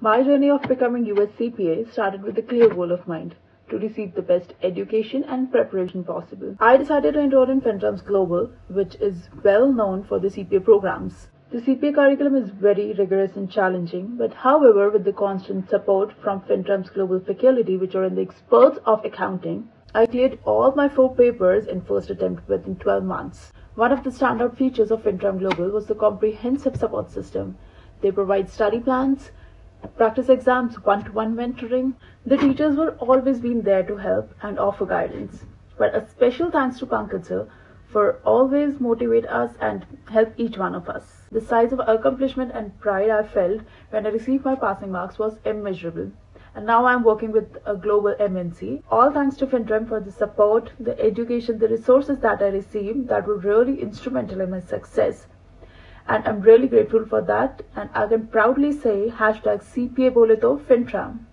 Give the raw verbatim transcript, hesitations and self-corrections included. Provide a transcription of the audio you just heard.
My journey of becoming U S C P A started with a clear goal of mind, to receive the best education and preparation possible. I decided to enroll in FinTram Global, which is well known for the C P A programs. The C P A curriculum is very rigorous and challenging, but however, with the constant support from FinTram Global faculty, which are in the experts of accounting, I cleared all my four papers in first attempt within twelve months. One of the standout features of FinTram Global was the comprehensive support system. They provide study plans, practice exams, one-to-one mentoring. The teachers were always been there to help and offer guidance. But a special thanks to Pankaj sir for always motivate us and help each one of us. The size of accomplishment and pride I felt when I received my passing marks was immeasurable. And now I'm working with a global M N C. All thanks to FinTram for the support, the education, the resources that I received that were really instrumental in my success. And I'm really grateful for that, and I can proudly say hashtag C P A Bole to FinTram.